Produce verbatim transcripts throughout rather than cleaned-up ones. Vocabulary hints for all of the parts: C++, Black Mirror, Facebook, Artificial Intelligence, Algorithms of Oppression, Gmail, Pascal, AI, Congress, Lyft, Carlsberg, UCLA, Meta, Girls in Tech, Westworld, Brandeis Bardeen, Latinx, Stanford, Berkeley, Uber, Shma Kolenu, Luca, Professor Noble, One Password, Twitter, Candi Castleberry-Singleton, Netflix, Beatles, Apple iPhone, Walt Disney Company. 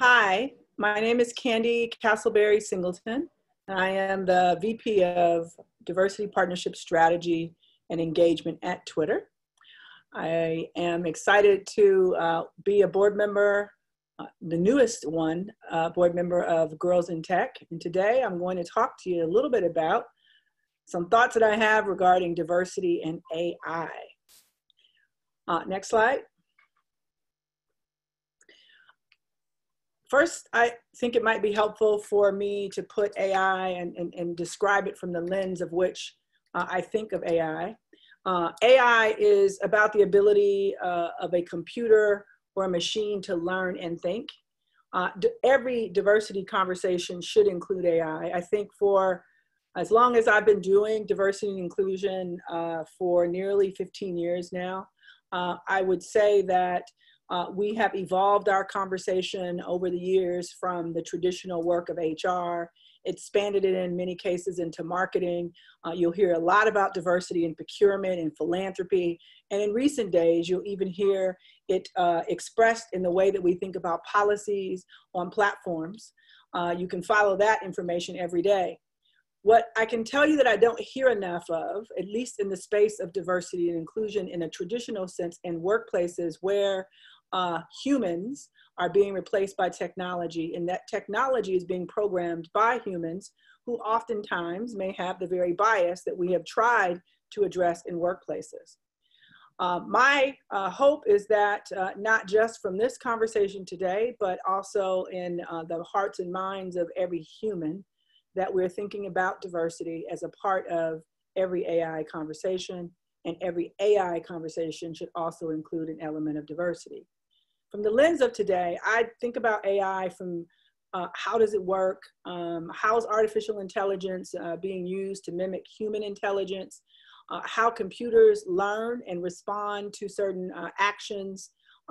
Hi, my name is Candi Castleberry-Singleton, and I am the V P of Diversity Partnership Strategy and Engagement at Twitter. I am excited to uh, be a board member, uh, the newest one, uh, board member of Girls in Tech. And today I'm going to talk to you a little bit about some thoughts that I have regarding diversity and A I. Uh, next slide. First, I think it might be helpful for me to put A I and, and, and describe it from the lens of which uh, I think of A I. Uh, A I is about the ability uh, of a computer or a machine to learn and think. Uh, every diversity conversation should include A I. I think for as long as I've been doing diversity and inclusion uh, for nearly fifteen years now, uh, I would say that Uh, we have evolved our conversation over the years from the traditional work of H R, expanded it in many cases into marketing. Uh, you'll hear a lot about diversity in procurement and philanthropy. And in recent days, you'll even hear it uh, expressed in the way that we think about policies on platforms. Uh, you can follow that information every day. What I can tell you that I don't hear enough of, at least in the space of diversity and inclusion in a traditional sense in workplaces where uh, humans are being replaced by technology, and that technology is being programmed by humans who oftentimes may have the very bias that we have tried to address in workplaces. Uh, my uh, hope is that uh, not just from this conversation today, but also in uh, the hearts and minds of every human, that we're thinking about diversity as a part of every A I conversation, and every A I conversation should also include an element of diversity. From the lens of today, I think about A I from uh, how does it work? Um, how is artificial intelligence uh, being used to mimic human intelligence? Uh, how computers learn and respond to certain uh, actions?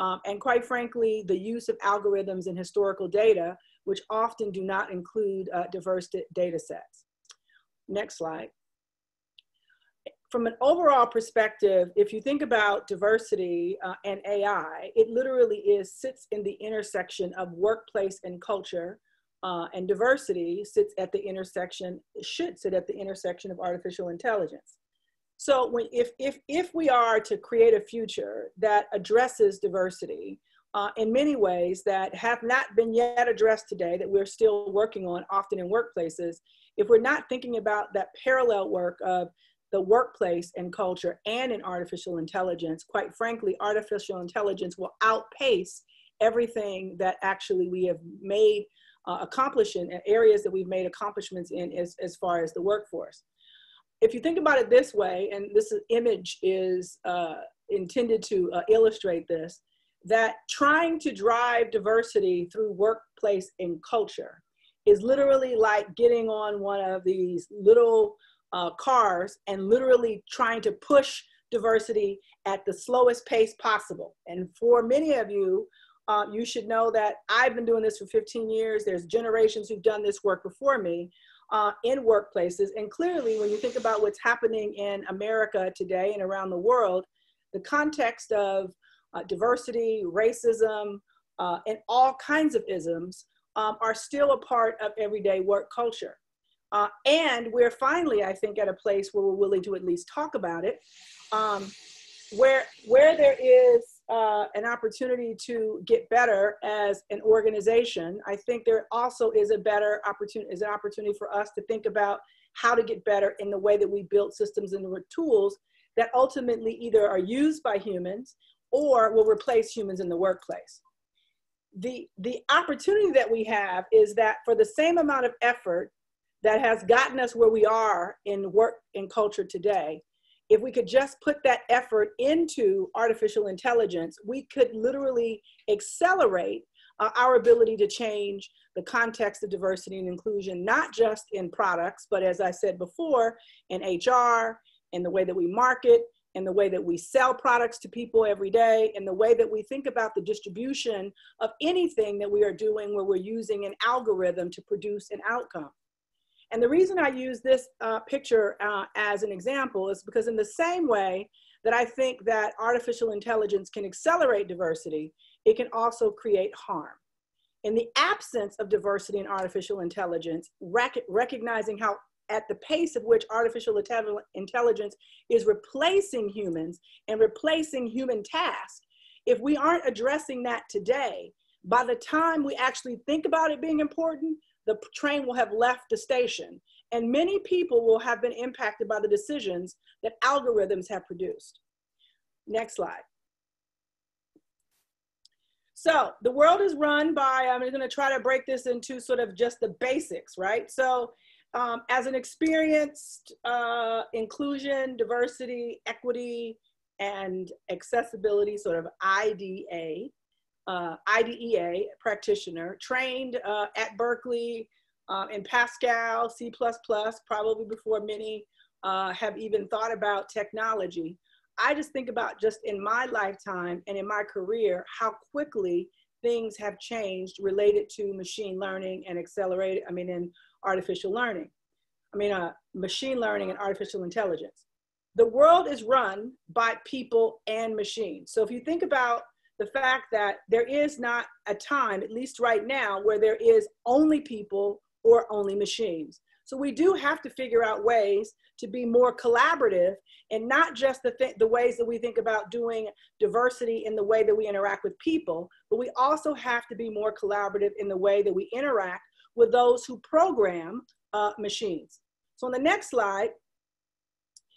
Um, and quite frankly, the use of algorithms and historical data, which often do not include uh, diverse data sets. Next slide. From an overall perspective, if you think about diversity uh, and A I, it literally is sits in the intersection of workplace and culture, uh, and diversity sits at the intersection, should sit at the intersection of artificial intelligence. So when, if, if, if we are to create a future that addresses diversity, Uh, in many ways that have not been yet addressed today, that we're still working on often in workplaces, if we're not thinking about that parallel work of the workplace and culture and in artificial intelligence, quite frankly, artificial intelligence will outpace everything that actually we have made uh, accomplishment in areas that we've made accomplishments in as, as far as the workforce. If you think about it this way, and this image is uh, intended to uh, illustrate this, that trying to drive diversity through workplace and culture is literally like getting on one of these little uh, cars and literally trying to push diversity at the slowest pace possible. And for many of you, uh, you should know that I've been doing this for fifteen years. There's generations who've done this work before me uh, in workplaces. And clearly, when you think about what's happening in America today and around the world, the context of Uh, diversity, racism, uh, and all kinds of isms um, are still a part of everyday work culture. Uh, and we're finally, I think, at a place where we're willing to at least talk about it, um, where, where there is uh, an opportunity to get better as an organization. I think there also is a better opportunity, is an opportunity for us to think about how to get better in the way that we build systems and tools that ultimately either are used by humans or will replace humans in the workplace. The, the opportunity that we have is that for the same amount of effort that has gotten us where we are in work and culture today, if we could just put that effort into artificial intelligence, we could literally accelerate uh, our ability to change the context of diversity and inclusion, not just in products, but as I said before, in H R, in the way that we market, and the way that we sell products to people every day, and the way that we think about the distribution of anything that we are doing where we're using an algorithm to produce an outcome. And the reason I use this uh, picture uh, as an example is because in the same way that I think that artificial intelligence can accelerate diversity, it can also create harm. in the absence of diversity in artificial intelligence, rec recognizing how at the pace of which artificial intelligence is replacing humans and replacing human tasks, if we aren't addressing that today, by the time we actually think about it being important, the train will have left the station. And many people will have been impacted by the decisions that algorithms have produced. Next slide. So the world is run by, I'm gonna try to break this into sort of just the basics, right? So um, as an experienced uh, inclusion, diversity, equity, and accessibility sort of I D A, uh, I D E A practitioner, trained uh, at Berkeley uh, in Pascal, C plus plus, probably before many uh, have even thought about technology. I just think about just in my lifetime and in my career, how quickly things have changed related to machine learning and accelerated, I mean, in artificial learning. I mean, uh, machine learning and artificial intelligence. The world is run by people and machines. So if you think about the fact that there is not a time, at least right now, where there is only people or only machines. So we do have to figure out ways to be more collaborative and not just the, th the ways that we think about doing diversity in the way that we interact with people, but we also have to be more collaborative in the way that we interact with those who program uh, machines. So on the next slide,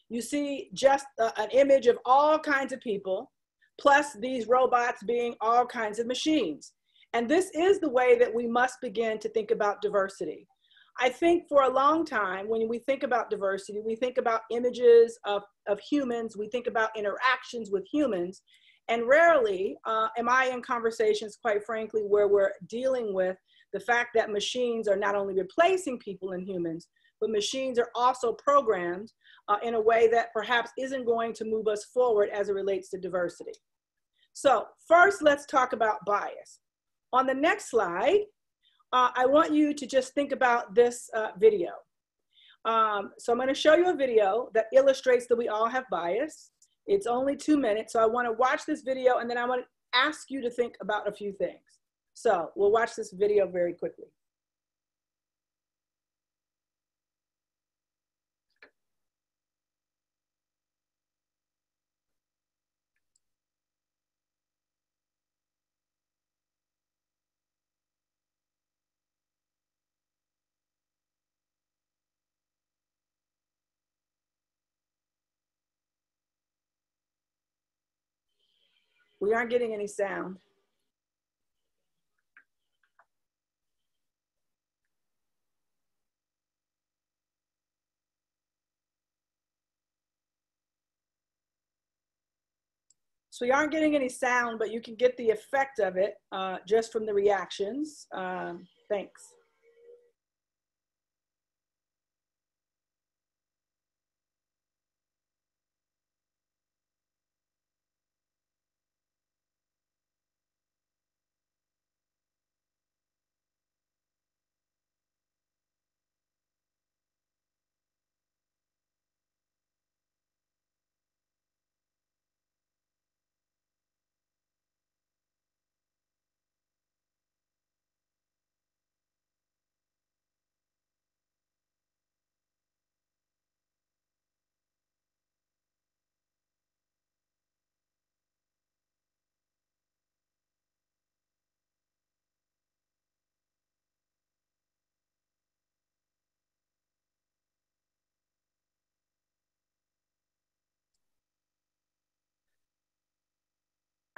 you see just uh, an image of all kinds of people, plus these robots being all kinds of machines. And this is the way that we must begin to think about diversity. I think for a long time, when we think about diversity, we think about images of, of humans, we think about interactions with humans, and rarely uh, am I in conversations, quite frankly, where we're dealing with the fact that machines are not only replacing people and humans, but machines are also programmed uh, in a way that perhaps isn't going to move us forward as it relates to diversity. So first, let's talk about bias. On the next slide, Uh, I want you to just think about this uh, video. Um, so I'm going to show you a video that illustrates that we all have bias. It's only two minutes, so I want to watch this video and then I want to ask you to think about a few things. So we'll watch this video very quickly. We aren't getting any sound. So you aren't getting any sound, but you can get the effect of it uh, just from the reactions. Uh, thanks.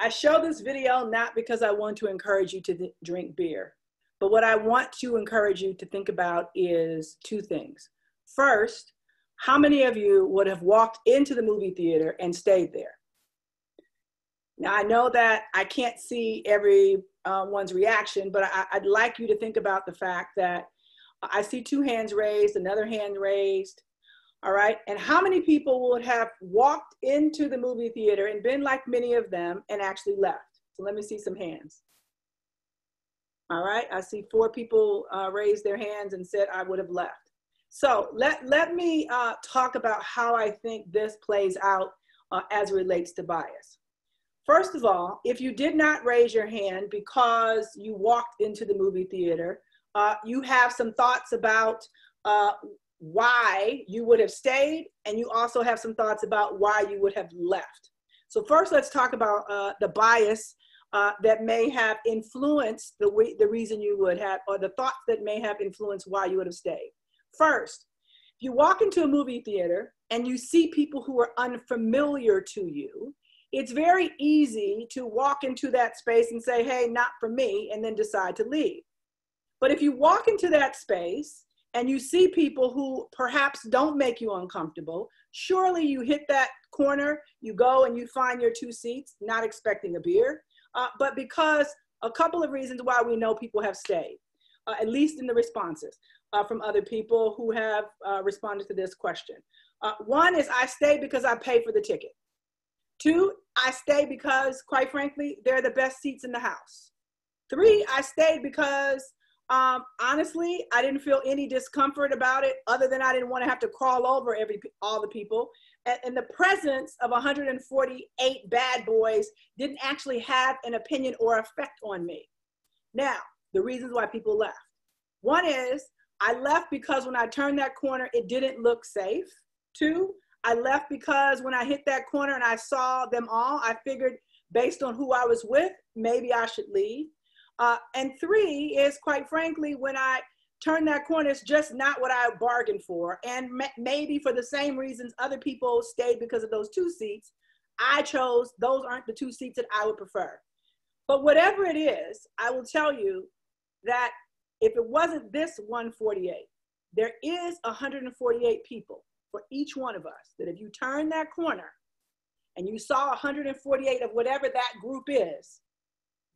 I show this video not because I want to encourage you to drink beer, but what I want to encourage you to think about is two things. First, how many of you would have walked into the movie theater and stayed there? Now, I know that I can't see everyone's reaction, but I, I'd like you to think about the fact that I see two hands raised, another hand raised. All right, and how many people would have walked into the movie theater and been like many of them and actually left? So let me see some hands. All right, I see four people uh, raise their hands and said, I would have left. So let, let me uh, talk about how I think this plays out uh, as it relates to bias. First of all, if you did not raise your hand because you walked into the movie theater, uh, you have some thoughts about uh, why you would have stayed, and you also have some thoughts about why you would have left. So first, let's talk about uh, the bias uh, that may have influenced the, way, the reason you would have, or the thoughts that may have influenced why you would have stayed. First, if you walk into a movie theater and you see people who are unfamiliar to you, it's very easy to walk into that space and say, hey, not for me, and then decide to leave. But if you walk into that space and you see people who perhaps don't make you uncomfortable, surely you hit that corner, you go and you find your two seats, not expecting a beer, uh, but because a couple of reasons why we know people have stayed, uh, at least in the responses uh, from other people who have uh, responded to this question. Uh, one is, I stayed because I paid for the ticket. Two, I stayed because, quite frankly, they're the best seats in the house. Three, I stayed because, um, honestly, I didn't feel any discomfort about it other than I didn't want to have to crawl over every, all the people. And, and the presence of one hundred forty-eight bad boys didn't actually have an opinion or effect on me. Now, the reasons why people left. One is, I left because when I turned that corner, it didn't look safe. Two, I left because when I hit that corner and I saw them all, I figured based on who I was with, maybe I should leave. Uh, and three is, quite frankly, when I turn that corner, it's just not what I bargained for. And maybe for the same reasons other people stayed because of those two seats, I chose those aren't the two seats that I would prefer. But whatever it is, I will tell you that if it wasn't this one forty-eight, there is one hundred forty-eight people for each one of us, that if you turn that corner and you saw one hundred forty-eight of whatever that group is,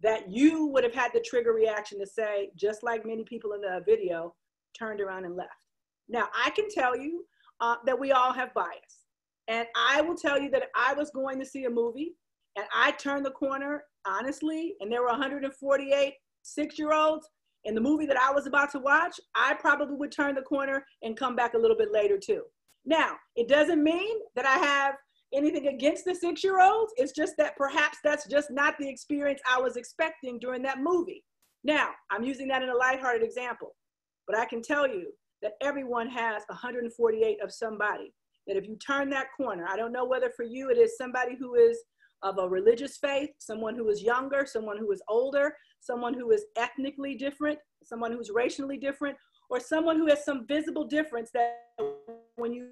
that you would have had the trigger reaction to say, just like many people in the video, turned around and left. Now, I can tell you uh, that we all have bias. And I will tell you that if I was going to see a movie and I turned the corner, honestly, and there were one hundred forty-eight six-year-olds in the movie that I was about to watch, I probably would turn the corner and come back a little bit later too. Now, it doesn't mean that I have anything against the six-year-olds. It's just that perhaps that's just not the experience I was expecting during that movie. Now, I'm using that in a lighthearted example, but I can tell you that everyone has one hundred forty-eight of somebody, that if you turn that corner, I don't know whether for you it is somebody who is of a religious faith, someone who is younger, someone who is older, someone who is ethnically different, someone who's racially different, or someone who has some visible difference that when you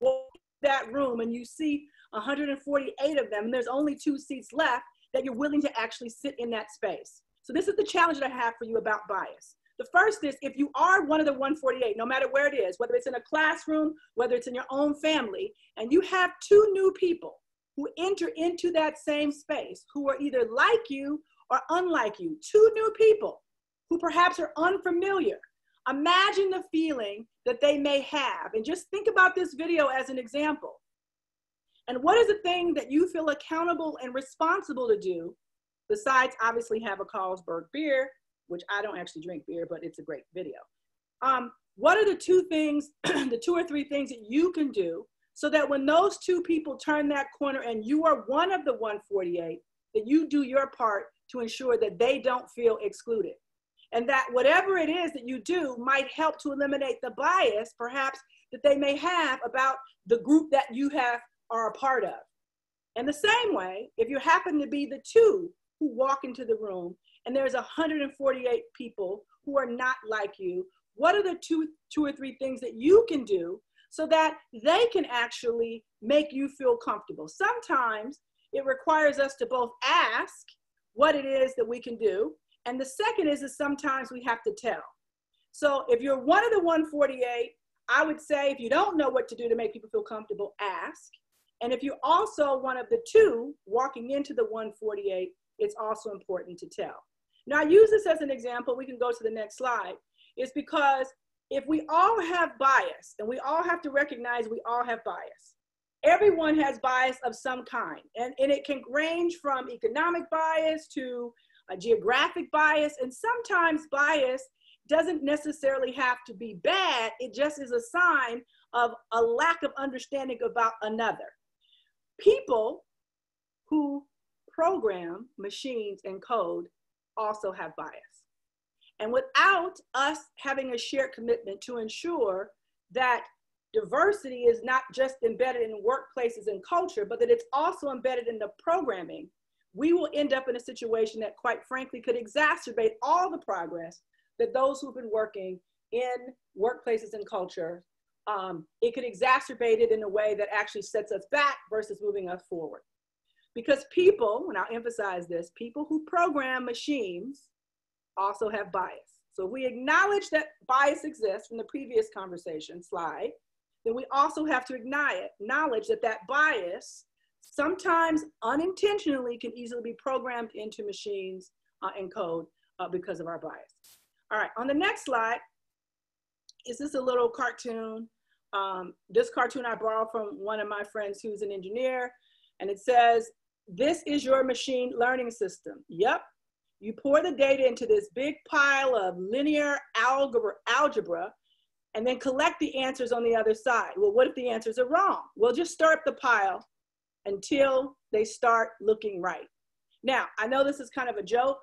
walk that room and you see one hundred forty-eight of them, and there's only two seats left, that you're willing to actually sit in that space. So this is the challenge that I have for you about bias. The first is, if you are one of the one forty-eight, no matter where it is, whether it's in a classroom, whether it's in your own family, and you have two new people who enter into that same space, who are either like you or unlike you, two new people who perhaps are unfamiliar, imagine the feeling that they may have. And just think about this video as an example. And what is the thing that you feel accountable and responsible to do, besides obviously have a Carlsberg beer, which I don't actually drink beer, but it's a great video. Um, what are the two things, the two or three things that you can do so that when those two people turn that corner and you are one of the one forty-eight, that you do your part to ensure that they don't feel excluded? And that whatever it is that you do might help to eliminate the bias, perhaps, that they may have about the group that you have are a part of. And the same way, if you happen to be the two who walk into the room and there's one hundred forty-eight people who are not like you, what are the two, two or three things that you can do so that they can actually make you feel comfortable? Sometimes it requires us to both ask what it is that we can do, and the second is that sometimes we have to tell. So if you're one of the one forty-eight, I would say if you don't know what to do to make people feel comfortable, ask. And if you're also one of the two walking into the one forty-eight, it's also important to tell. Now, I use this as an example. We can go to the next slide. It's because if we all have bias, and we all have to recognize we all have bias. Everyone has bias of some kind. And, and it can range from economic bias to a geographic bias, and sometimes bias doesn't necessarily have to be bad, it just is a sign of a lack of understanding about another. People who program machines and code also have bias. And without us having a shared commitment to ensure that diversity is not just embedded in workplaces and culture, but that it's also embedded in the programming, we will end up in a situation that, quite frankly, could exacerbate all the progress that those who've been working in workplaces and culture, um, it could exacerbate it in a way that actually sets us back versus moving us forward. Because people, and I'll emphasize this, people who program machines also have bias. So we acknowledge that bias exists from the previous conversation slide, then we also have to acknowledge that that bias sometimes unintentionally can easily be programmed into machines uh, and code uh, because of our bias. All right, on the next slide, is this a little cartoon? Um, this cartoon I borrowed from one of my friends who's an engineer, and it says, this is your machine learning system. Yep, you pour the data into this big pile of linear algebra, algebra and then collect the answers on the other side. Well, what if the answers are wrong? Well, just stir up the pile until they start looking right. Now, I know this is kind of a joke,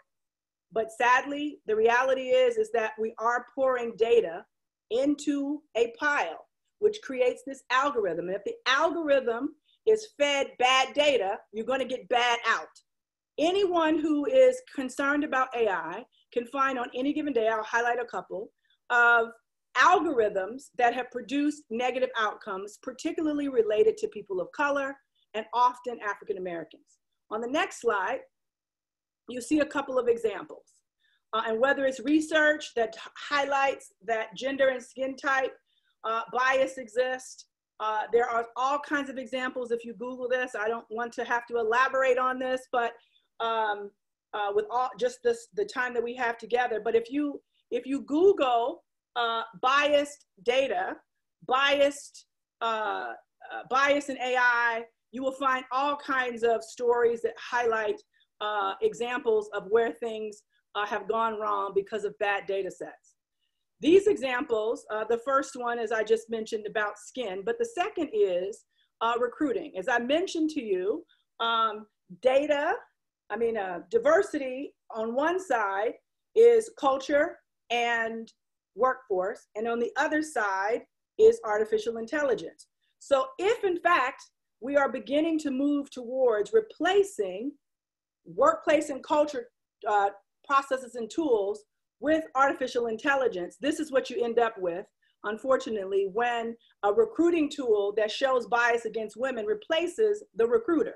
but sadly, the reality is, is that we are pouring data into a pile, which creates this algorithm. And if the algorithm is fed bad data, you're gonna get bad out. Anyone who is concerned about A I can find on any given day, I'll highlight a couple, of algorithms that have produced negative outcomes, particularly related to people of color, and often African Americans. On the next slide, you see a couple of examples. Uh, and whether it's research that highlights that gender and skin type uh, bias exists, uh, there are all kinds of examples if you Google this. I don't want to have to elaborate on this, but um, uh, with all, just this, the time that we have together, but if you, if you Google uh, biased data, biased, uh, uh, bias in A I, you will find all kinds of stories that highlight uh, examples of where things uh, have gone wrong because of bad data sets. These examples, uh, the first one, as I just mentioned, about skin, but the second is uh, recruiting. As I mentioned to you, um, data, I mean, uh, diversity on one side is culture and workforce, and on the other side is artificial intelligence. So if, in fact, we are beginning to move towards replacing workplace and culture uh, processes and tools with artificial intelligence. This is what you end up with, unfortunately, when a recruiting tool that shows bias against women replaces the recruiter.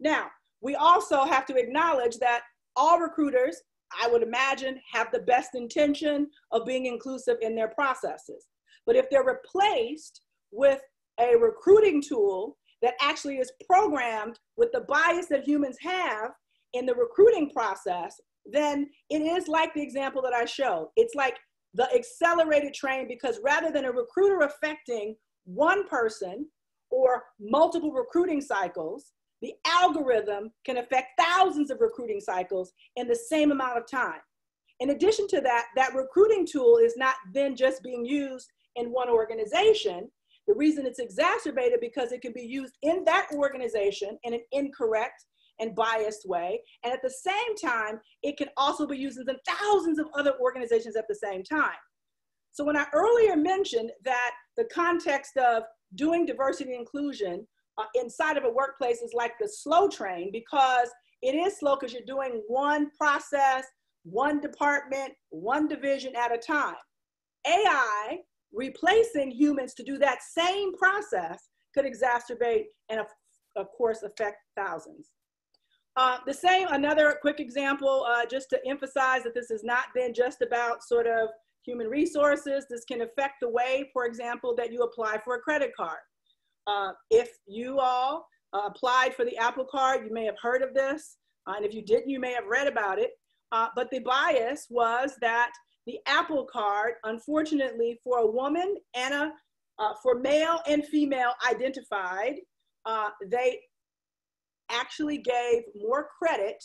Now, we also have to acknowledge that all recruiters, I would imagine, have the best intention of being inclusive in their processes. But if they're replaced with a recruiting tool that actually is programmed with the bias that humans have in the recruiting process, then it is like the example that I showed. It's like the accelerated train, because rather than a recruiter affecting one person or multiple recruiting cycles, the algorithm can affect thousands of recruiting cycles in the same amount of time. In addition to that, that recruiting tool is not then just being used in one organization. The reason it's exacerbated because it can be used in that organization in an incorrect and biased way. And at the same time, it can also be used in thousands of other organizations at the same time. So when I earlier mentioned that the context of doing diversity and inclusion uh, inside of a workplace is like the slow train, because it is slow because you're doing one process, one department, one division at a time. A I replacing humans to do that same process could exacerbate and, of, of course, affect thousands. Uh, the same, another quick example, uh, just to emphasize that this is not then just about sort of human resources. This can affect the way, for example, that you apply for a credit card. Uh, if you all uh, applied for the Apple card, you may have heard of this. Uh, and if you didn't, you may have read about it. Uh, but the bias was that the Apple card, unfortunately, for a woman and a, uh, for male and female identified, uh, they actually gave more credit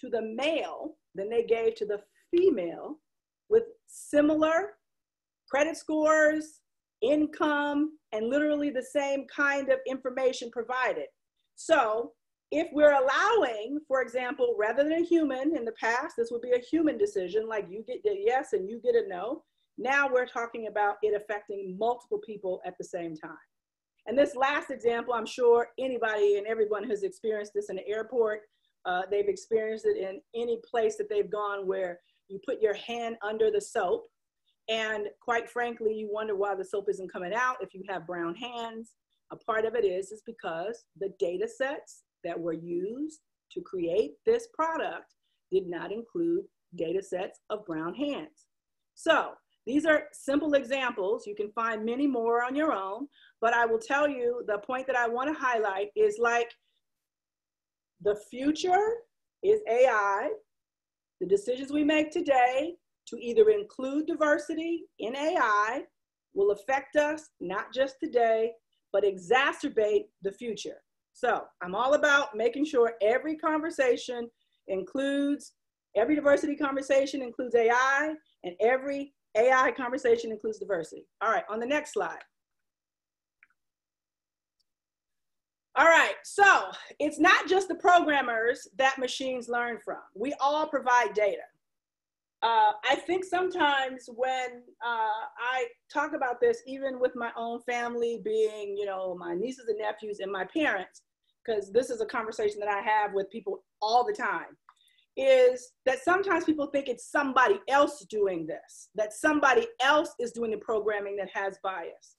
to the male than they gave to the female with similar credit scores, income, and literally the same kind of information provided. So if we're allowing, for example, rather than a human in the past, this would be a human decision, like you get a yes and you get a no. Now we're talking about it affecting multiple people at the same time. And this last example, I'm sure anybody and everyone has experienced this in an airport. Uh, they've experienced it in any place that they've gone where you put your hand under the soap. And quite frankly, you wonder why the soap isn't coming out if you have brown hands. A part of it is, is because the data sets that were used to create this product did not include data sets of brown hands. So these are simple examples. You can find many more on your own, but I will tell you the point that I want to highlight is, like, the future is A I. The decisions we make today to either include diversity in A I will affect us not just today, but exacerbate the future. So I'm all about making sure every conversation includes, every diversity conversation includes A I, and every A I conversation includes diversity. All right, on the next slide. All right, so it's not just the programmers that machines learn from. We all provide data. Uh, I think sometimes when uh, I talk about this, even with my own family being, you know, my nieces and nephews and my parents, because this is a conversation that I have with people all the time, is that sometimes people think it's somebody else doing this, that somebody else is doing the programming that has bias.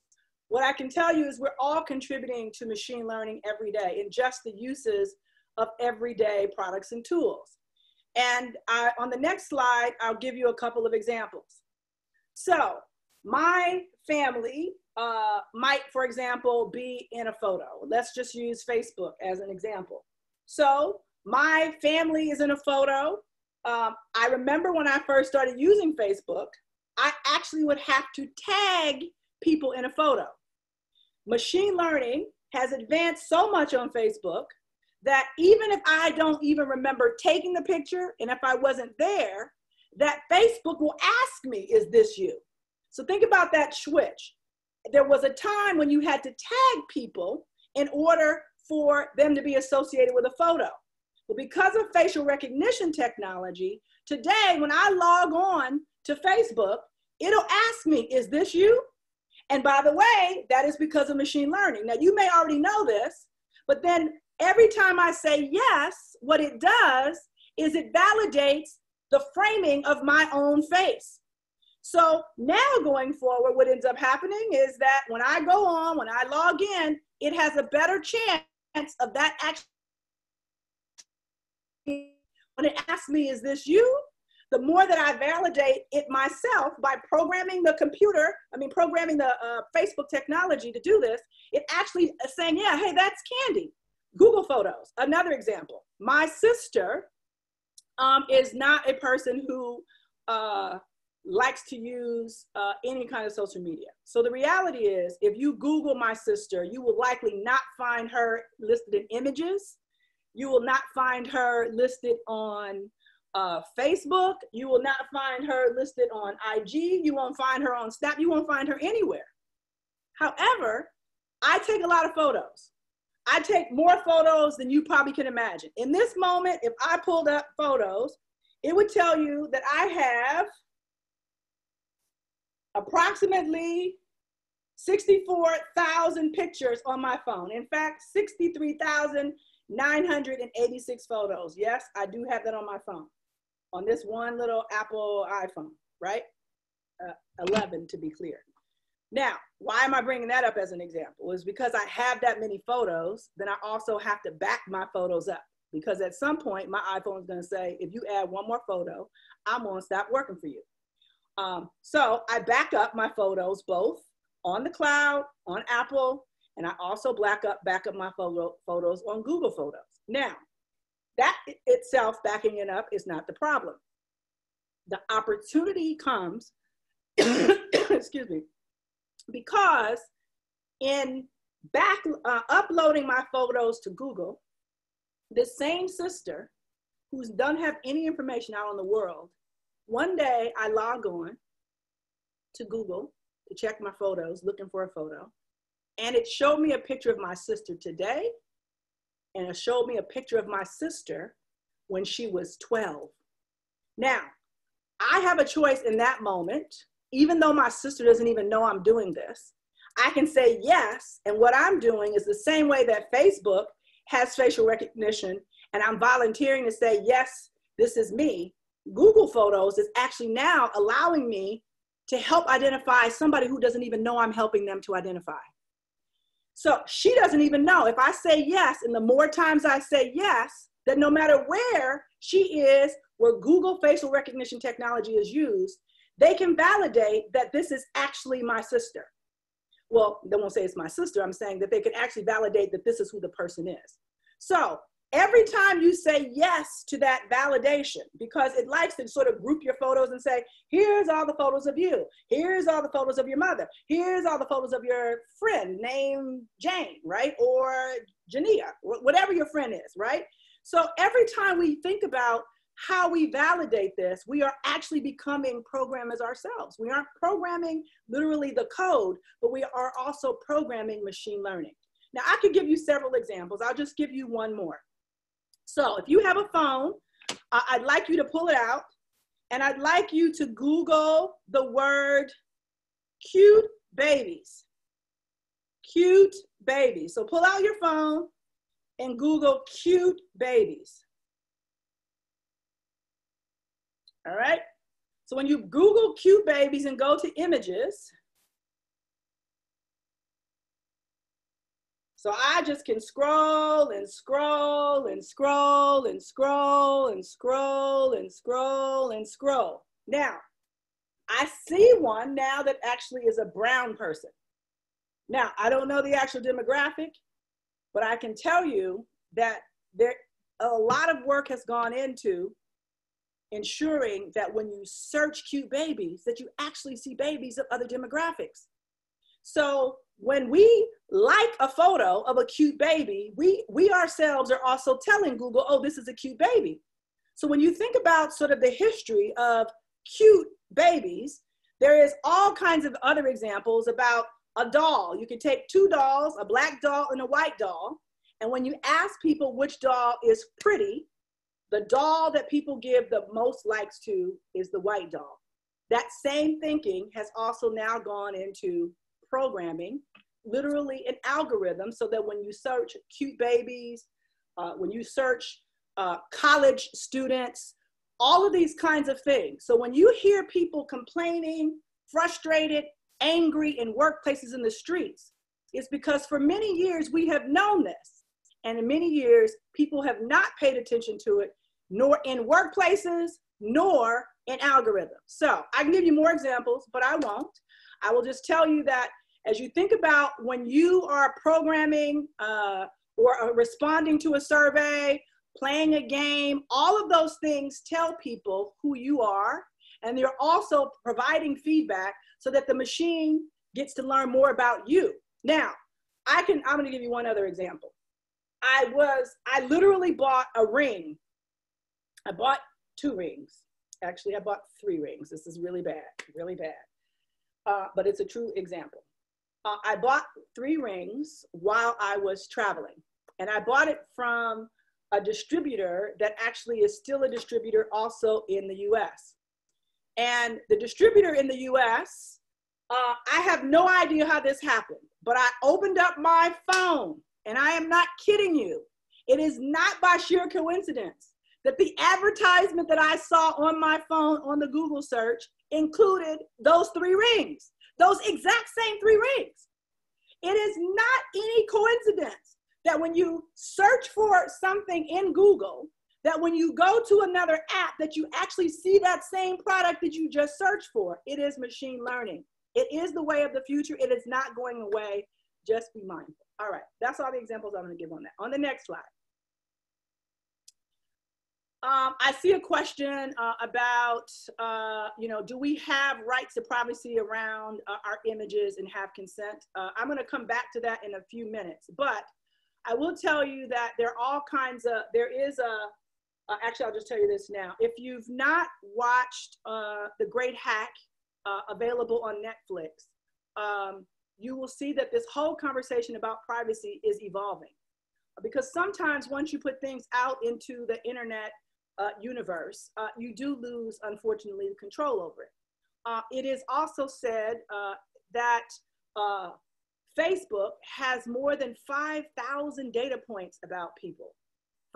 What I can tell you is we're all contributing to machine learning every day in just the uses of everyday products and tools. And I, on the next slide, I'll give you a couple of examples. So my family uh, might, for example, be in a photo. Let's just use Facebook as an example. So my family is in a photo. Um, I remember when I first started using Facebook, I actually would have to tag people in a photo. Machine learning has advanced so much on Facebook that even if I don't even remember taking the picture, and if I wasn't there, that Facebook will ask me, is this you? So think about that switch. There was a time when you had to tag people in order for them to be associated with a photo. But because of facial recognition technology, today when I log on to Facebook, it'll ask me, is this you? And by the way, that is because of machine learning. Now you may already know this, but then every time I say yes, what it does is it validates the framing of my own face. So now going forward, what ends up happening is that when I go on, when I log in, it has a better chance of that actually, when it asks me, is this you? The more that I validate it myself by programming the computer, I mean, programming the uh, Facebook technology to do this, it actually is saying, yeah, hey, that's Candi. Google Photos, another example. My sister um, is not a person who uh, likes to use uh, any kind of social media. So the reality is, if you Google my sister, you will likely not find her listed in images. You will not find her listed on uh, Facebook. You will not find her listed on I G. You won't find her on Snap. You won't find her anywhere. However, I take a lot of photos. I take more photos than you probably can imagine. In this moment, if I pulled up photos, it would tell you that I have approximately sixty-four thousand pictures on my phone. In fact, sixty-three thousand nine hundred eighty-six photos. Yes, I do have that on my phone, on this one little Apple iPhone, right? Uh, eleven to be clear. Now, why am I bringing that up as an example? Is because I have that many photos, then I also have to back my photos up, because at some point my iPhone is going to say, if you add one more photo, I'm going to stop working for you. Um, so I back up my photos both on the cloud, on Apple, and I also back up, back up my photo, photos on Google Photos. Now, that itself, backing it up, is not the problem. The opportunity comes, excuse me, because in back uh, uploading my photos to Google, the same sister who doesn't have any information out in the world, one day I log on to Google to check my photos, looking for a photo, and it showed me a picture of my sister today and it showed me a picture of my sister when she was twelve. Now, I have a choice in that moment, even though my sister doesn't even know I'm doing this, I can say yes, and what I'm doing is the same way that Facebook has facial recognition, and I'm volunteering to say, yes, this is me. Google Photos is actually now allowing me to help identify somebody who doesn't even know I'm helping them to identify. So she doesn't even know. If I say yes, and the more times I say yes, then no matter where she is, where Google facial recognition technology is used, they can validate that this is actually my sister. Well, they won't say it's my sister. I'm saying that they can actually validate that this is who the person is. So every time you say yes to that validation, because it likes to sort of group your photos and say, here's all the photos of you. Here's all the photos of your mother. Here's all the photos of your friend named Jane, right? Or Jania, whatever your friend is, right? So every time we think about how we validate this, we are actually becoming programmers ourselves. We aren't programming literally the code, but we are also programming machine learning. Now, I could give you several examples. I'll just give you one more. So if you have a phone, uh, I'd like you to pull it out, and I'd like you to Google the word cute babies. Cute babies. So pull out your phone and Google cute babies. All right, so when you Google cute babies and go to images, so I just can scroll and scroll and scroll and scroll and scroll and scroll and scroll. Now, I see one now that actually is a brown person. Now, I don't know the actual demographic, but I can tell you that there a lot of work has gone into ensuring that when you search cute babies, that you actually see babies of other demographics. So when we like a photo of a cute baby, we, we ourselves are also telling Google, oh, this is a cute baby. So when you think about sort of the history of cute babies, there is all kinds of other examples about a doll. You can take two dolls, a black doll and a white doll. And when you ask people which doll is pretty, the doll that people give the most likes to is the white doll. That same thinking has also now gone into programming, literally an algorithm, so that when you search cute babies, uh, when you search uh, college students, all of these kinds of things. So when you hear people complaining, frustrated, angry in workplaces, in the streets, it's because for many years we have known this. And in many years, people have not paid attention to it, nor in workplaces, nor in algorithms. So I can give you more examples, but I won't. I will just tell you that as you think about when you are programming uh, or uh, responding to a survey, playing a game, all of those things tell people who you are, and they're also providing feedback so that the machine gets to learn more about you. Now, I can, I'm gonna give you one other example. I was, I literally bought a ring. I bought two rings. Actually, I bought three rings. This is really bad, really bad. Uh, but it's a true example. Uh, I bought three rings while I was traveling. And I bought it from a distributor that actually is still a distributor also in the U S. And the distributor in the U S, uh, I have no idea how this happened, but I opened up my phone. And I am not kidding you. It is not by sheer coincidence that the advertisement that I saw on my phone on the Google search included those three rings, those exact same three rings. It is not any coincidence that when you search for something in Google, that when you go to another app, that you actually see that same product that you just searched for. It is machine learning. It is the way of the future. It is not going away. Just be mindful. All right, that's all the examples I'm gonna give on that. On the next slide. Um, I see a question uh, about, uh, you know, do we have rights to privacy around uh, our images and have consent? Uh, I'm gonna come back to that in a few minutes, but I will tell you that there are all kinds of, there is a, uh, actually I'll just tell you this now. If you've not watched uh, The Great Hack, uh, available on Netflix, um, you will see that this whole conversation about privacy is evolving. because sometimes once you put things out into the internet uh, universe, uh, you do lose, unfortunately, control over it. Uh, it is also said uh, that uh, Facebook has more than five thousand data points about people.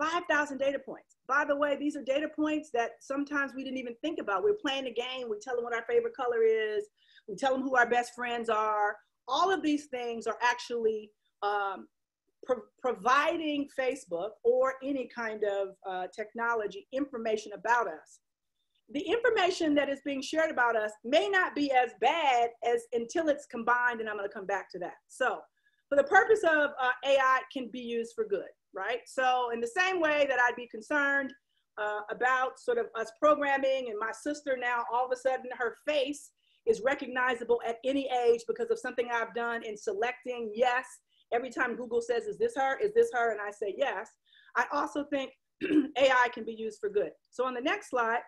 five thousand data points. By the way, these are data points that sometimes we didn't even think about. We're playing a game, we tell them what our favorite color is, we tell them who our best friends are. All of these things are actually um, pro providing Facebook or any kind of uh, technology information about us. The information that is being shared about us may not be as bad as until it's combined, and I'm gonna come back to that. So for the purpose of uh, A I, it can be used for good, right? So in the same way that I'd be concerned uh, about sort of us programming, and my sister now, all of a sudden her face is recognizable at any age because of something I've done in selecting yes. Every time Google says, is this her? Is this her? And I say yes. I also think A I can be used for good. So on the next slide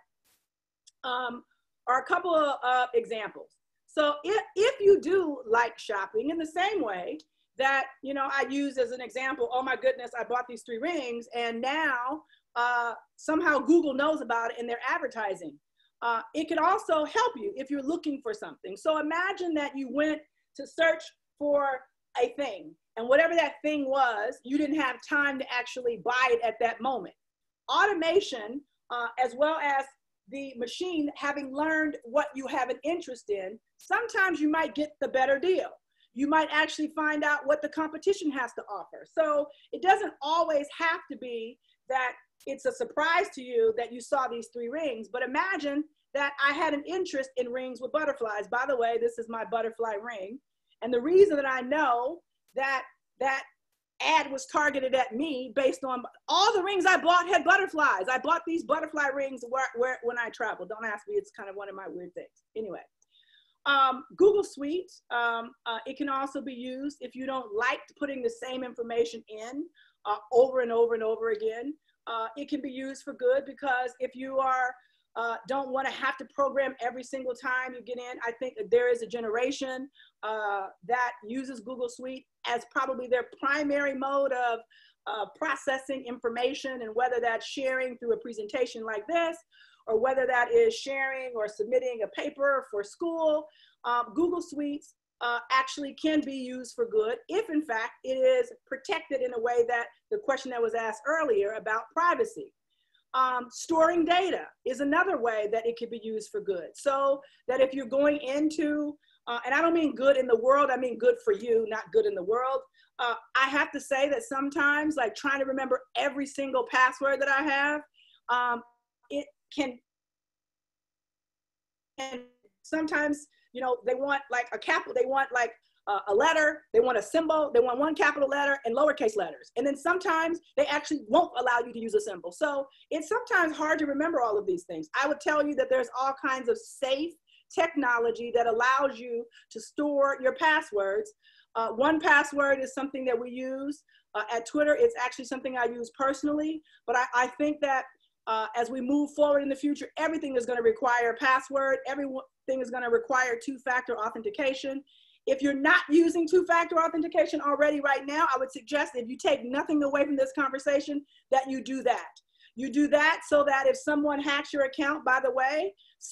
um, are a couple of uh, examples. So if, if you do like shopping in the same way that, you know, I use as an example, oh my goodness, I bought these three rings, and now uh, somehow Google knows about it and they're advertising. Uh, it could also help you if you're looking for something. So imagine that you went to search for a thing, and whatever that thing was, you didn't have time to actually buy it at that moment. Automation, uh, as well as the machine having learned what you have an interest in, sometimes you might get the better deal. You might actually find out what the competition has to offer. So it doesn't always have to be that it's a surprise to you that you saw these three rings, but imagine that I had an interest in rings with butterflies. By the way, this is my butterfly ring. And the reason that I know that that ad was targeted at me based on all the rings I bought had butterflies. I bought these butterfly rings where, where, when I traveled. Don't ask me, it's kind of one of my weird things. Anyway, um, Google Suite, um, uh, it can also be used if you don't like putting the same information in uh, over and over and over again. Uh, it can be used for good because if you are uh, don't want to have to program every single time you get in, I think that there is a generation uh, that uses Google Suite as probably their primary mode of uh, processing information, and whether that's sharing through a presentation like this, or whether that is sharing or submitting a paper for school, um, Google Suites Uh, actually can be used for good if, in fact, it is protected in a way that the question that was asked earlier about privacy. Um, storing data is another way that it could be used for good. So that if you're going into, uh, and I don't mean good in the world, I mean good for you, not good in the world. Uh, I have to say that sometimes, like trying to remember every single password that I have, um, it can, and sometimes, you know, they want like a capital, they want like uh, a letter, they want a symbol, they want one capital letter and lowercase letters. And then sometimes they actually won't allow you to use a symbol. So it's sometimes hard to remember all of these things. I would tell you that there's all kinds of safe technology that allows you to store your passwords. Uh, One Password is something that we use uh, at Twitter. It's actually something I use personally, but I, I think that Uh, as we move forward in the future, everything is going to require a password. Everything is going to require two-factor authentication. If you're not using two-factor authentication already right now, I would suggest if you take nothing away from this conversation, that you do that. You do that so that if someone hacks your account, by the way,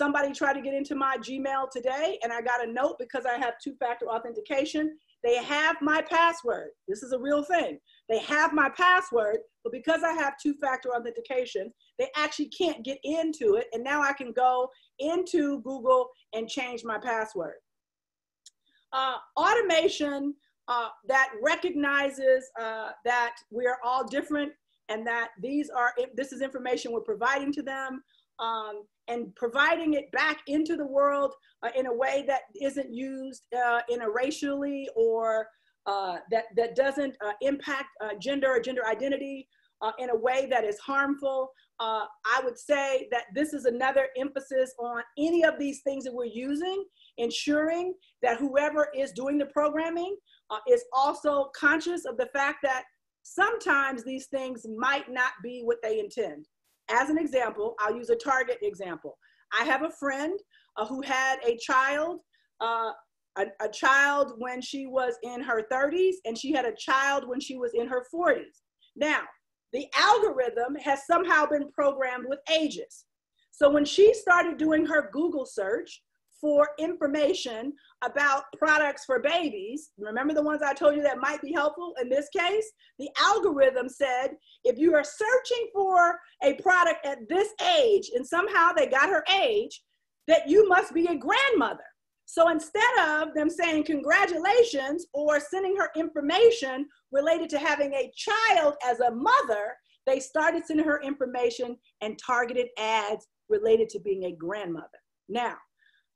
somebody tried to get into my Gmail today and I got a note because I have two-factor authentication. They have my password. This is a real thing. They have my password, but because I have two-factor authentication, they actually can't get into it. And now I can go into Google and change my password. Uh, automation uh, that recognizes uh, that we are all different and that these are, this is information we're providing to them, um, and providing it back into the world uh, in a way that isn't used uh, in a racially or Uh, that, that doesn't uh, impact uh, gender or gender identity uh, in a way that is harmful. Uh, I would say that this is another emphasis on any of these things that we're using, ensuring that whoever is doing the programming uh, is also conscious of the fact that sometimes these things might not be what they intend. As an example, I'll use a Target example. I have a friend uh, who had a child uh, A, a child when she was in her thirties, and she had a child when she was in her forties. Now, the algorithm has somehow been programmed with ages. So when she started doing her Google search for information about products for babies, remember the ones I told you that might be helpful in this case? The algorithm said, if you are searching for a product at this age, and somehow they got her age, that you must be a grandmother. So instead of them saying congratulations or sending her information related to having a child as a mother, they started sending her information and targeted ads related to being a grandmother. Now,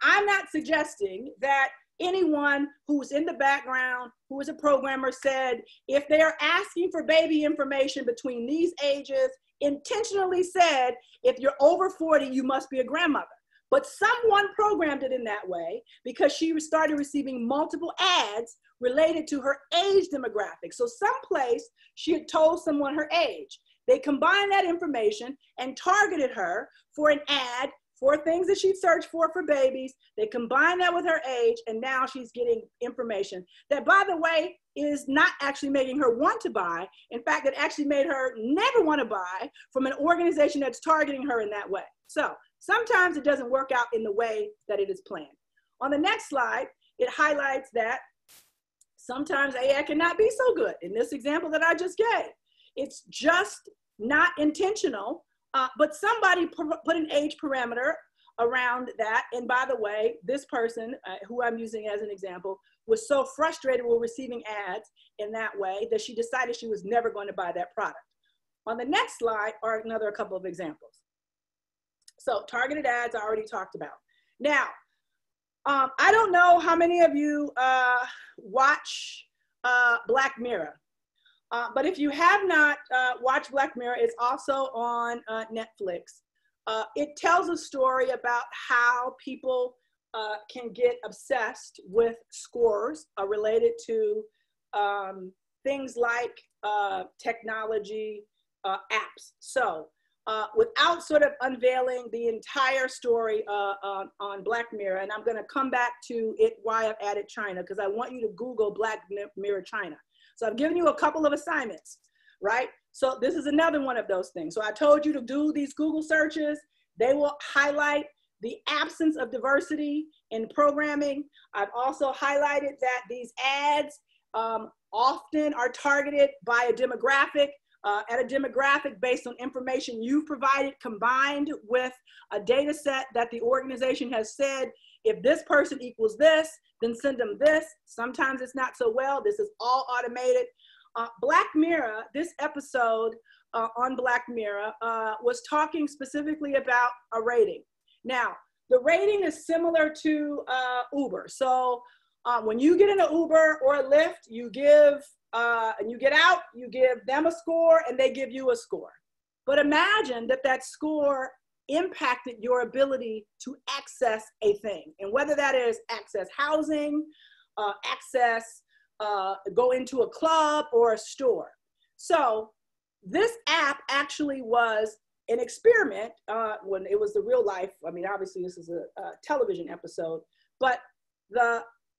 I'm not suggesting that anyone who's in the background, who is a programmer, said, if they are asking for baby information between these ages, intentionally said, if you're over forty, you must be a grandmother. But someone programmed it in that way because she started receiving multiple ads related to her age demographic. So someplace she had told someone her age. They combined that information and targeted her for an ad for things that she searched for for babies. They combined that with her age, and now she's getting information that, by the way, is not actually making her want to buy. In fact, it actually made her never want to buy from an organization that's targeting her in that way. So sometimes it doesn't work out in the way that it is planned. On the next slide, it highlights that sometimes A I cannot be so good. In this example that I just gave, it's just not intentional, uh, but somebody put an age parameter around that. And by the way, this person, uh, who I'm using as an example, was so frustrated with receiving ads in that way that she decided she was never going to buy that product. On the next slide are another couple of examples. So targeted ads I already talked about. Now, um, I don't know how many of you uh, watch uh, Black Mirror, uh, but if you have not uh, watched Black Mirror, it's also on uh, Netflix. Uh, it tells a story about how people uh, can get obsessed with scores uh, related to um, things like uh, technology uh, apps. So. Uh, without sort of unveiling the entire story uh, uh, on Black Mirror, and I'm going to come back to it why I've added China, because I want you to Google Black Mirror China. So I've given you a couple of assignments, right? So this is another one of those things. So I told you to do these Google searches. They will highlight the absence of diversity in programming. I've also highlighted that these ads um, often are targeted by a demographic. Uh, at a demographic based on information you've provided combined with a data set that the organization has said, if this person equals this, then send them this. Sometimes it's not so well. This is all automated. Uh, Black Mirror, this episode uh, on Black Mirror uh, was talking specifically about a rating. Now, the rating is similar to uh, Uber. So uh, when you get in an Uber or a Lyft, you give Uh, and you get out, you give them a score, and they give you a score. But imagine that that score impacted your ability to access a thing. And whether that is access housing, uh, access, uh, go into a club or a store. So this app actually was an experiment uh, when it was the real life. I mean, obviously this is a, a television episode, but the,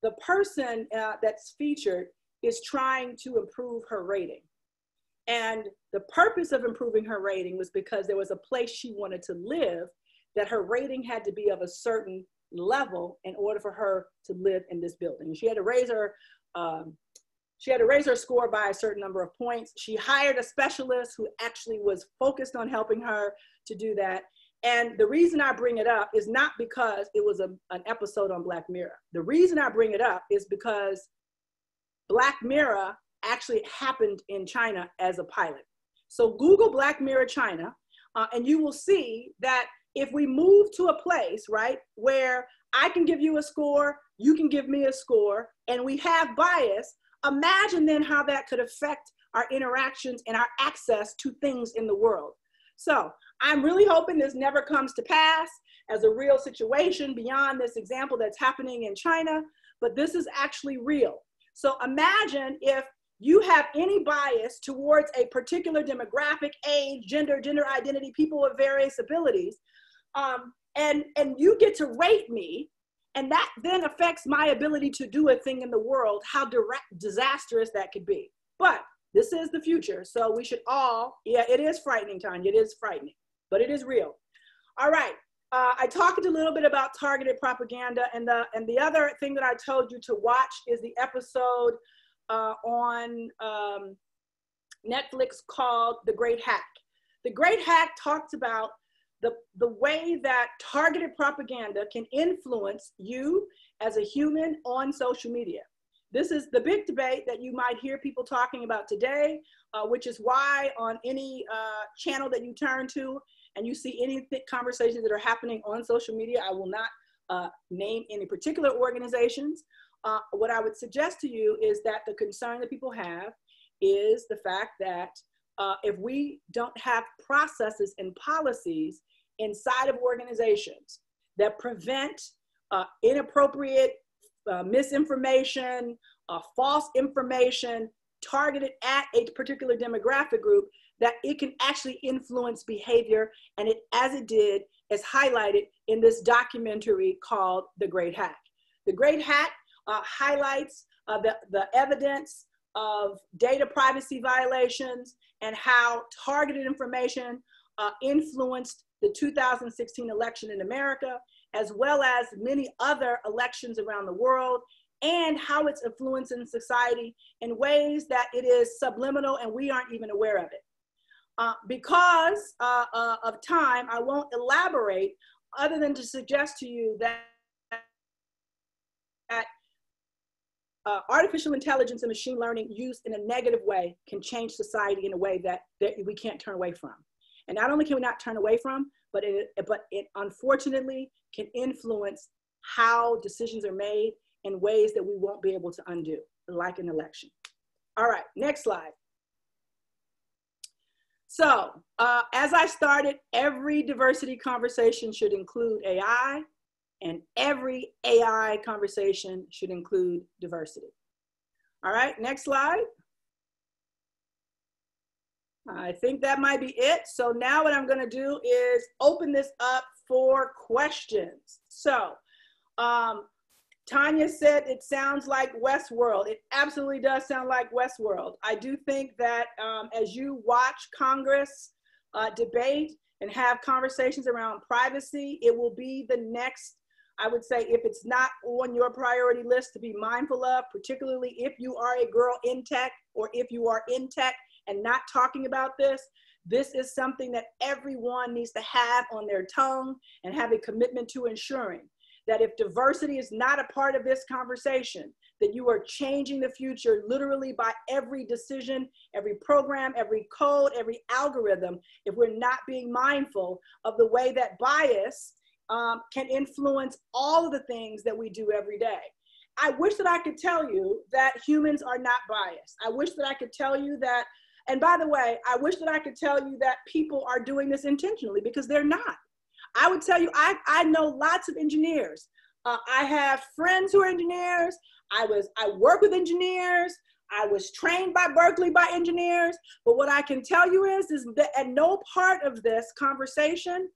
the person uh, that's featured is trying to improve her rating. And the purpose of improving her rating was because there was a place she wanted to live that her rating had to be of a certain level in order for her to live in this building. She had to raise her, um, she had to raise her score by a certain number of points. She hired a specialist who actually was focused on helping her to do that. And the reason I bring it up is not because it was a, an episode on Black Mirror. The reason I bring it up is because Black Mirror actually happened in China as a pilot. So Google Black Mirror China, uh, and you will see that if we move to a place, right, where I can give you a score, you can give me a score, and we have bias, imagine then how that could affect our interactions and our access to things in the world. So I'm really hoping this never comes to pass as a real situation beyond this example that's happening in China, but this is actually real. So imagine if you have any bias towards a particular demographic, age, gender, gender identity, people with various abilities, um, and, and you get to rate me, and that then affects my ability to do a thing in the world, how direct, disastrous that could be. But This is the future. So we should all, yeah, it is frightening, Tanya. It is frightening, but it is real. All right. Uh, I talked a little bit about targeted propaganda, and the, and the other thing that I told you to watch is the episode uh, on um, Netflix called The Great Hack. The Great Hack talks about the, the way that targeted propaganda can influence you as a human on social media. This is the big debate that you might hear people talking about today, uh, which is why on any uh, channel that you turn to and you see any conversations that are happening on social media, I will not uh, name any particular organizations. Uh, what I would suggest to you is that the concern that people have is the fact that uh, if we don't have processes and policies inside of organizations that prevent uh, inappropriate Uh, misinformation, uh, false information targeted at a particular demographic group, that it can actually influence behavior, and it, as it did, is highlighted in this documentary called The Great Hack. The Great Hack uh, highlights uh, the, the evidence of data privacy violations and how targeted information uh, influenced the two thousand sixteen election in America, as well as many other elections around the world, and how it's influencing society in ways that it is subliminal and we aren't even aware of it. Uh, because uh, uh, of time, I won't elaborate other than to suggest to you that, that uh, artificial intelligence and machine learning used in a negative way can change society in a way that, that we can't turn away from. And not only can we not turn away from, but it, but it unfortunately can influence how decisions are made in ways that we won't be able to undo, like an election. All right, next slide. So uh, as I started, every diversity conversation should include A I, and every A I conversation should include diversity. All right, next slide. I think that might be it. So now what I'm going to do is open this up for questions. So um, Tanya said it sounds like Westworld. It absolutely does sound like Westworld. I do think that um, as you watch Congress uh, debate and have conversations around privacy, it will be the next, I would say, if it's not on your priority list to be mindful of, particularly if you are a girl in tech or if you are in tech and not talking about this, this is something that everyone needs to have on their tongue and have a commitment to ensuring that if diversity is not a part of this conversation, that you are changing the future literally by every decision, every program, every code, every algorithm, if we're not being mindful of the way that bias um, can influence all of the things that we do every day. I wish that I could tell you that humans are not biased. I wish that I could tell you that. And by the way, I wish that I could tell you that people are doing this intentionally, because they're not. I would tell you, I, I know lots of engineers. Uh, I have friends who are engineers. I, was, I work with engineers. I was trained by Berkeley by engineers. But what I can tell you is, is that at no part of this conversation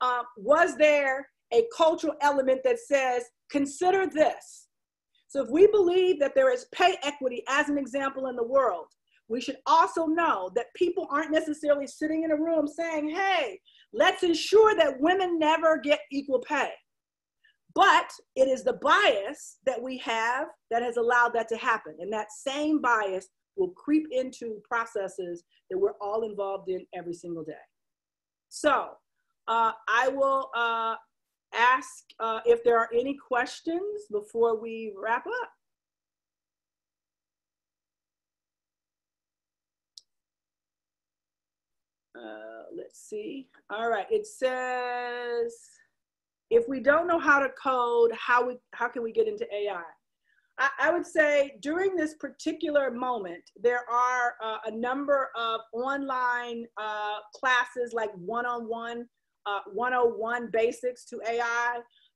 uh, was there a cultural element that says, consider this. So if we believe that there is pay equity as an example in the world, we should also know that people aren't necessarily sitting in a room saying, hey, let's ensure that women never get equal pay. But it is the bias that we have that has allowed that to happen. And that same bias will creep into processes that we're all involved in every single day. So uh, I will uh, ask uh, if there are any questions before we wrap up. Uh, let's see. All right. It says, if we don't know how to code, how we how can we get into A I? I, I would say during this particular moment, there are uh, a number of online uh, classes like one-on-one, uh, one oh one basics to A I.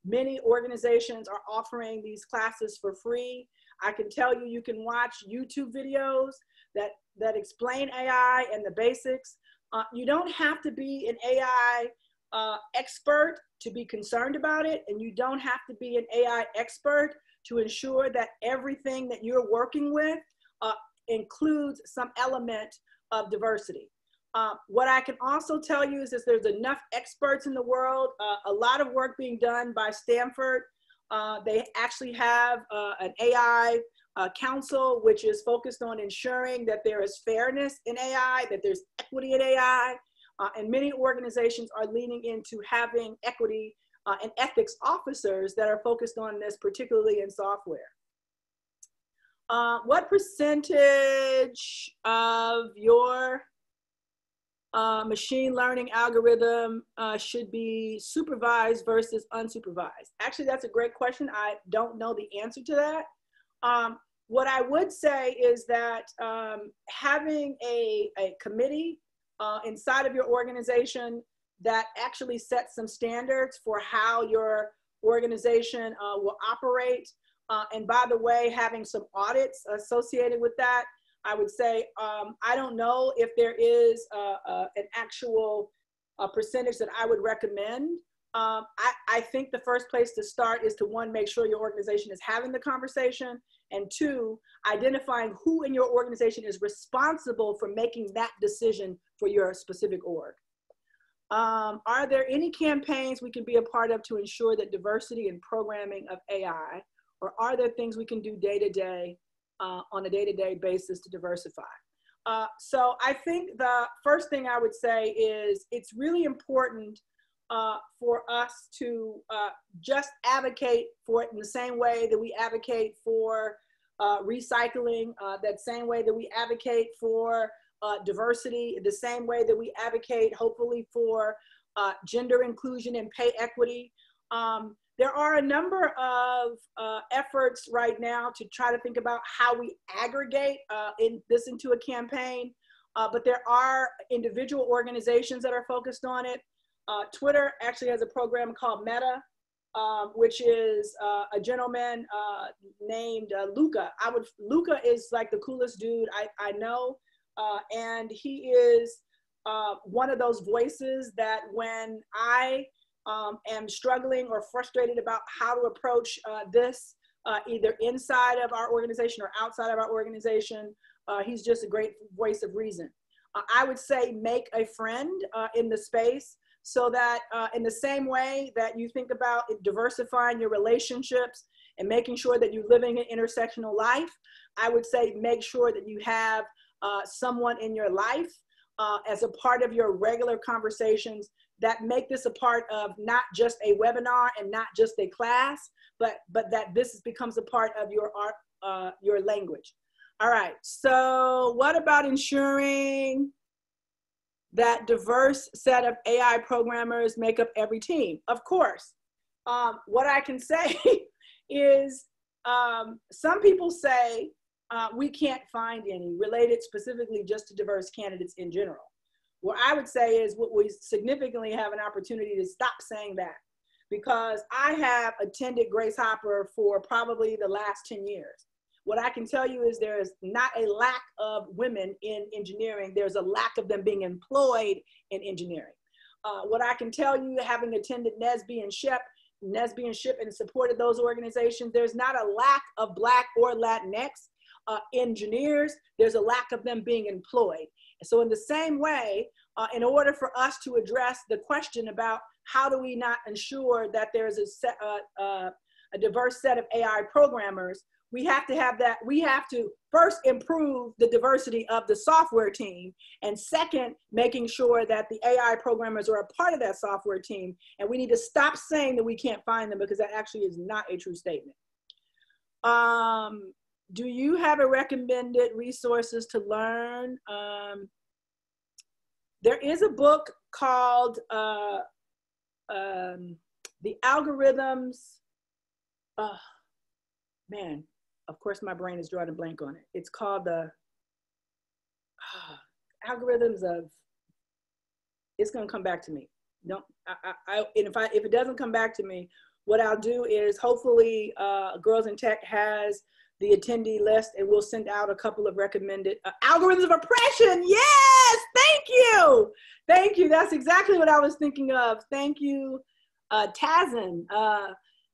Many organizations are offering these classes for free. I can tell you, you can watch YouTube videos that, that explain A I and the basics. Uh, you don't have to be an A I uh, expert to be concerned about it, and you don't have to be an A I expert to ensure that everything that you're working with uh, includes some element of diversity. Uh, what I can also tell you is that there's enough experts in the world, uh, a lot of work being done by Stanford. Uh, they actually have uh, an A I uh, council, which is focused on ensuring that there is fairness in A I, that there's equity in A I, uh, and many organizations are leaning into having equity uh, and ethics officers that are focused on this, particularly in software. Uh, what percentage of your uh, machine learning algorithm uh, should be supervised versus unsupervised? Actually, that's a great question. I don't know the answer to that. Um, what I would say is that um, having a, a committee uh, inside of your organization that actually sets some standards for how your organization uh, will operate. Uh, and by the way, having some audits associated with that, I would say, um, I don't know if there is uh, uh, an actual uh, percentage that I would recommend. Um, I, I think the first place to start is to, one, make sure your organization is having the conversation, and two, identifying who in your organization is responsible for making that decision for your specific org. Um, are there any campaigns we can be a part of to ensure that diversity in programming of A I? Or are there things we can do day-to-day, uh, on a day-to-day basis to diversify? Uh, so I think the first thing I would say is it's really important uh, for us to uh, just advocate for it in the same way that we advocate for uh, recycling, uh, that same way that we advocate for uh, diversity, the same way that we advocate, hopefully, for uh, gender inclusion and pay equity. Um, There are a number of uh, efforts right now to try to think about how we aggregate uh, in this into a campaign, uh, but there are individual organizations that are focused on it. Uh, Twitter actually has a program called Meta, um, which is uh, a gentleman uh, named uh, Luca. I would, Luca is like the coolest dude I, I know, uh, and he is uh, one of those voices that when I Um, am struggling or frustrated about how to approach uh, this, uh, either inside of our organization or outside of our organization, uh, he's just a great voice of reason. Uh, I would say make a friend uh, in the space, so that uh, in the same way that you think about diversifying your relationships and making sure that you're living an intersectional life, I would say make sure that you have uh, someone in your life uh, as a part of your regular conversations that make this a part of not just a webinar and not just a class, but, but that this becomes a part of your art, uh, your language. All right, so what about ensuring that diverse set of A I programmers make up every team? Of course, um, what I can say is um, some people say uh, we can't find any related specifically just to diverse candidates in general. What I would say is what we significantly have an opportunity to stop saying that, because I have attended Grace Hopper for probably the last ten years. What I can tell you is there is not a lack of women in engineering. There's a lack of them being employed in engineering. Uh, what I can tell you, having attended N S B E and SHIP, N S B E and SHIP and supported those organizations, there's not a lack of Black or Latinx uh, engineers. There's a lack of them being employed. So in the same way, uh, in order for us to address the question about how do we not ensure that there's a, set, uh, uh, a diverse set of A I programmers, we have to have that, we have to first improve the diversity of the software team, and second, making sure that the A I programmers are a part of that software team, and we need to stop saying that we can't find them, because that actually is not a true statement. Um, Do you have a recommended resources to learn? Um, there is a book called uh, um, The Algorithms. Oh, man, of course my brain is drawing a blank on it. It's called The uh, Algorithms of, it's gonna come back to me. No, I, I, I, and if, I, if it doesn't come back to me, what I'll do is hopefully uh, Girls in Tech has the attendee list, and we'll send out a couple of recommended uh, algorithms of oppression. Yes, thank you. Thank you, that's exactly what I was thinking of. Thank you, uh, Tazan. Uh,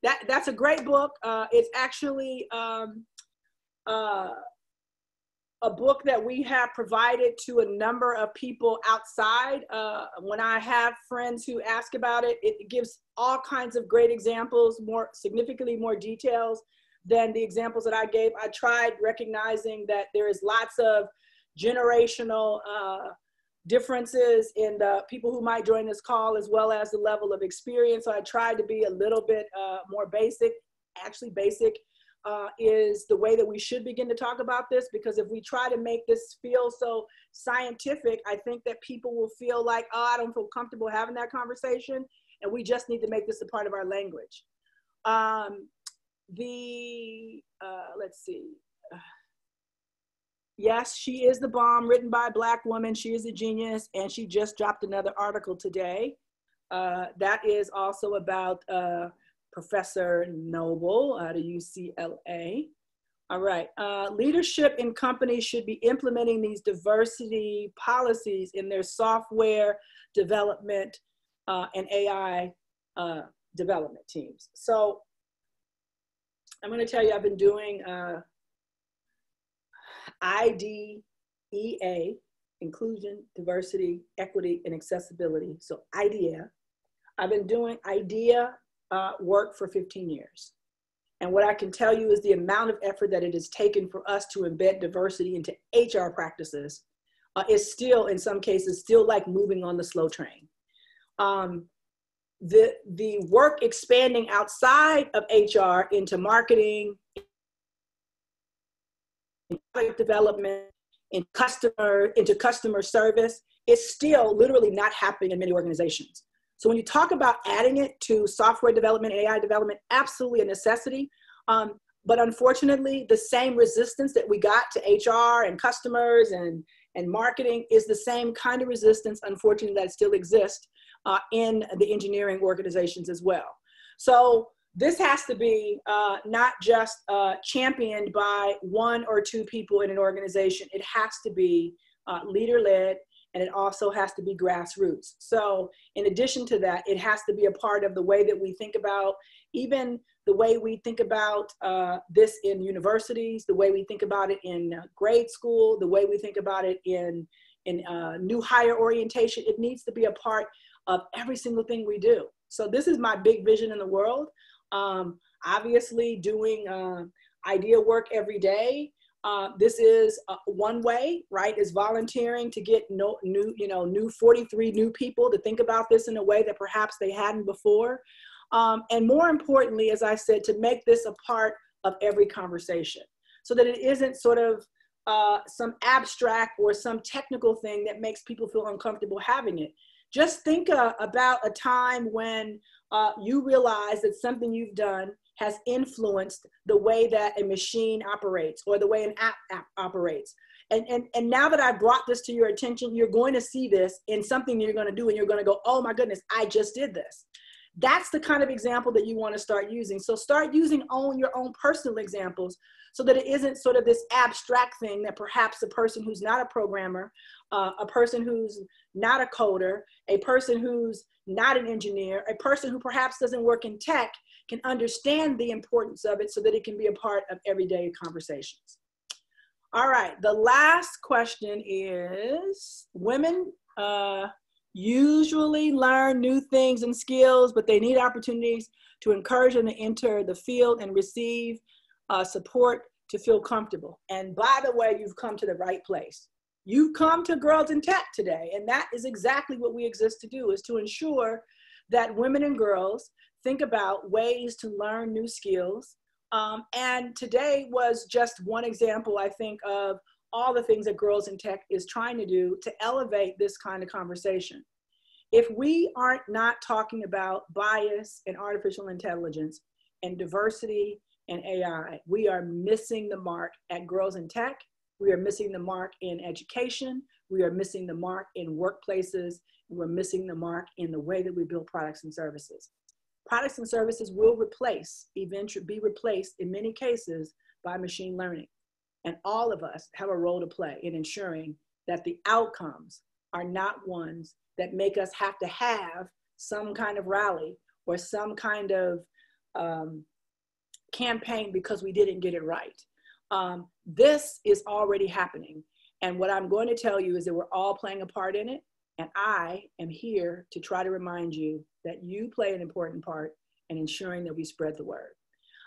that, that's a great book. Uh, it's actually, um, uh, a book that we have provided to a number of people outside. Uh, when I have friends who ask about it, it gives all kinds of great examples, more significantly more details than the examples that I gave. I tried recognizing that there is lots of generational uh, differences in the people who might join this call, as well as the level of experience. So I tried to be a little bit uh, more basic. Actually, basic uh, is the way that we should begin to talk about this, because if we try to make this feel so scientific, I think that people will feel like, oh, I don't feel comfortable having that conversation, and we just need to make this a part of our language. Um, the, uh, let's see. Yes, She Is the Bomb, written by a Black woman. She is a genius, and she just dropped another article today. Uh, that is also about uh, Professor Noble out of U C L A. All right, uh, leadership in companies should be implementing these diversity policies in their software development uh, and A I uh, development teams. So I'm gonna tell you, I've been doing uh, I D E A, inclusion, diversity, equity, and accessibility. So IDEA. I've been doing IDEA uh, work for fifteen years. And what I can tell you is the amount of effort that it has taken for us to embed diversity into H R practices uh, is still, in some cases, still like moving on the slow train. Um, the, the work expanding outside of H R into marketing, product development, and customer, into customer service, is still literally not happening in many organizations. So when you talk about adding it to software development, A I development, absolutely a necessity. Um, but unfortunately, the same resistance that we got to H R and customers and, and marketing is the same kind of resistance, unfortunately, that still exists uh, in the engineering organizations as well. So this has to be uh, not just uh, championed by one or two people in an organization. It has to be uh, leader-led, and it also has to be grassroots. So in addition to that, it has to be a part of the way that we think about, even the way we think about uh, this in universities, the way we think about it in grade school, the way we think about it in, in uh, new hire orientation. It needs to be a part of every single thing we do. So this is my big vision in the world. Um, obviously doing uh, idea work every day. Uh, this is uh, one way, right? Is volunteering to get no, new, you know, new forty-three new people to think about this in a way that perhaps they hadn't before. Um, and more importantly, as I said, to make this a part of every conversation so that it isn't sort of uh, some abstract or some technical thing that makes people feel uncomfortable having it. Just think uh, about a time when uh, you realize that something you've done has influenced the way that a machine operates or the way an app, app operates. And, and, and now that I brought this to your attention, you're going to see this in something you're going to do, and you're going to go, oh my goodness, I just did this. That's the kind of example that you want to start using. So start using own, your own personal examples so that it isn't sort of this abstract thing that perhaps a person who's not a programmer, uh, a person who's not a coder, a person who's not an engineer, a person who perhaps doesn't work in tech can understand the importance of it so that it can be a part of everyday conversations. All right, the last question is, women, uh, usually learn new things and skills, but they need opportunities to encourage them to enter the field and receive uh, support to feel comfortable. And by the way, you've come to the right place. You've come to Girls in Tech today, and that is exactly what we exist to do, is to ensure that women and girls think about ways to learn new skills. Um, and today was just one example, I think, of all the things that Girls in Tech is trying to do to elevate this kind of conversation. If we aren't not talking about bias and artificial intelligence and diversity and A I, we are missing the mark at Girls in Tech. We are missing the mark in education. We are missing the mark in workplaces. We're missing the mark in the way that we build products and services. Products and services will replace, eventually be replaced in many cases by machine learning. And all of us have a role to play in ensuring that the outcomes are not ones that make us have to have some kind of rally or some kind of um, campaign because we didn't get it right. Um, This is already happening. And what I'm going to tell you is that we're all playing a part in it. And I am here to try to remind you that you play an important part in ensuring that we spread the word.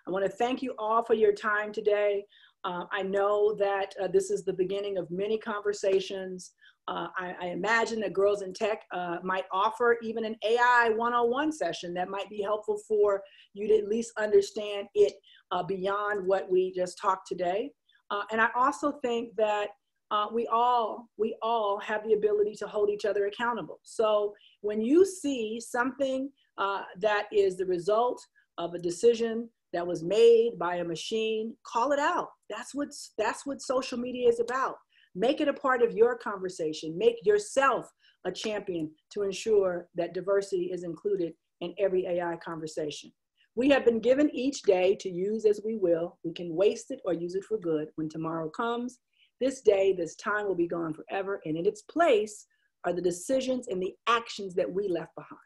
I want to thank you all for your time today. Uh, I know that uh, this is the beginning of many conversations. Uh, I, I imagine that Girls in Tech uh, might offer even an A I one oh one session that might be helpful for you to at least understand it uh, beyond what we just talked today. Uh, and I also think that uh, we all, we all have the ability to hold each other accountable. So when you see something uh, that is the result of a decision that was made by a machine, call it out. That's what's, that's what social media is about. Make it a part of your conversation. Make yourself a champion to ensure that diversity is included in every A I conversation. We have been given each day to use as we will. We can waste it or use it for good. When tomorrow comes, this day, this time will be gone forever, and in its place are the decisions and the actions that we left behind.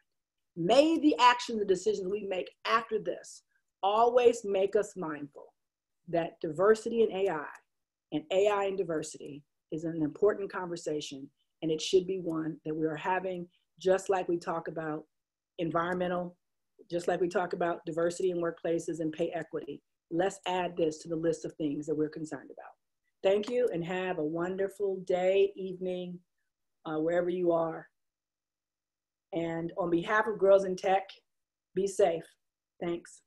May the actions, the decisions we make after this always make us mindful that diversity in A I and A I in diversity is an important conversation, and it should be one that we are having, just like we talk about environmental, just like we talk about diversity in workplaces and pay equity. Let's add this to the list of things that we're concerned about. Thank you, and have a wonderful day, evening, uh, wherever you are. And on behalf of Girls in Tech, be safe. Thanks.